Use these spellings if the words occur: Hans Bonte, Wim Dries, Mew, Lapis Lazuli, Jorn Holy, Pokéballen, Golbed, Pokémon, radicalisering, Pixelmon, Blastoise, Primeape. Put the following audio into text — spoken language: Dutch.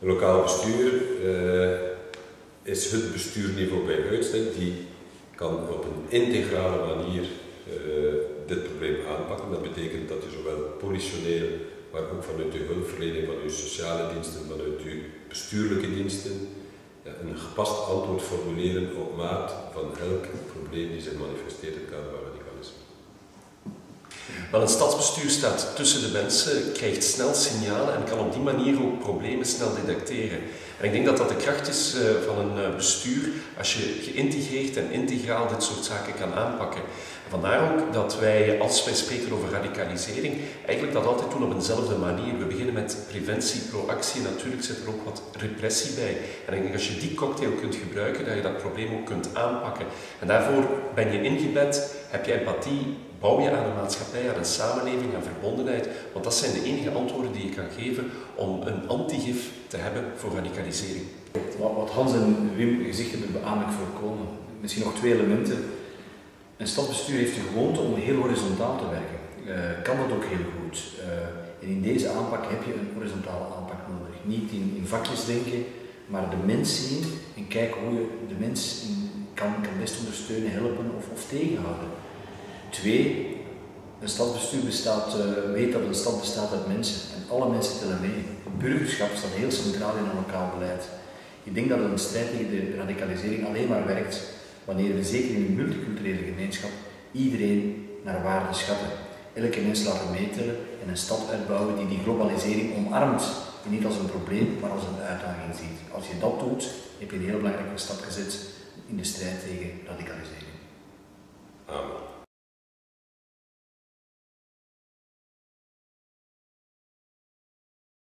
Een lokaal bestuur is het bestuurniveau bij uitstek die kan op een integrale manier dit probleem aanpakken. Dat betekent dat je zowel politioneel, maar ook vanuit je hulpverlening, vanuit je sociale diensten, vanuit je bestuurlijke diensten, een gepast antwoord formuleren op maat van elk probleem die zich manifesteert in het kader van radicalisme. Maar een stadsbestuur staat tussen de mensen, krijgt snel signalen en kan op die manier ook problemen snel detecteren. En ik denk dat dat de kracht is van een bestuur als je geïntegreerd en integraal dit soort zaken kan aanpakken. En vandaar ook dat wij, als wij spreken over radicalisering, eigenlijk dat altijd doen op eenzelfde manier. We beginnen met preventie, proactie en natuurlijk zit er ook wat repressie bij. En ik denk als je die cocktail kunt gebruiken, dat je dat probleem ook kunt aanpakken. En daarvoor ben je ingebed, heb je empathie, bouw je aan de maatschappij, aan een samenleving, aan verbondenheid. Want dat zijn de enige antwoorden die je kan geven om een antigif te hebben voor radicalisering. Wat Hans en Wim gezegd hebben, beaam ik voorkomen. Misschien nog twee elementen. Een stadsbestuur heeft de gewoonte om heel horizontaal te werken. Kan dat ook heel goed. En in deze aanpak heb je een horizontale aanpak nodig. Niet in vakjes denken, maar de mens zien en kijken hoe je de mens kan best ondersteunen, helpen of tegenhouden. Twee, een stadsbestuur bestaat, weet dat een stad bestaat uit mensen en alle mensen tellen mee. Burgerschap staat heel centraal in een lokaal beleid. Ik denk dat een strijd tegen de radicalisering alleen maar werkt wanneer we zeker in een multiculturele gemeenschap iedereen naar waarde schatten. Elke mens laten meetellen en een stad uitbouwen die die globalisering omarmt en niet als een probleem, maar als een uitdaging ziet. Als je dat doet, heb je een heel belangrijke stap gezet in de strijd tegen radicalisering. Amen.